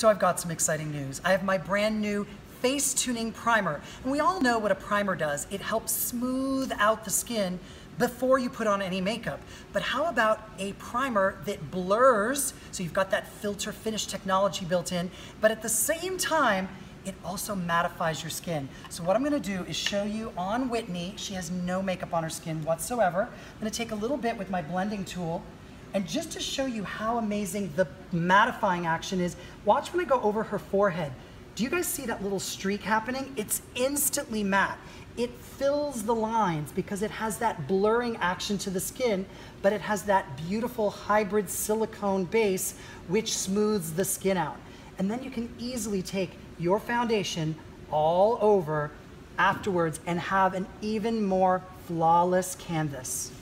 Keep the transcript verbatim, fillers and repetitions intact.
So I've got some exciting news. I have my brand new Face Tuning Primer. And we all know what a primer does. It helps smooth out the skin before you put on any makeup. But how about a primer that blurs, so you've got that filter finish technology built in, but at the same time, it also mattifies your skin. So what I'm gonna do is show you on Whitney. She has no makeup on her skin whatsoever. I'm gonna take a little bit with my blending tool, and just to show you how amazing the mattifying action is, watch when I go over her forehead. Do you guys see that little streak happening? It's instantly matte. It fills the lines because it has that blurring action to the skin, but it has that beautiful hybrid silicone base which smooths the skin out. And then you can easily take your foundation all over afterwards and have an even more flawless canvas.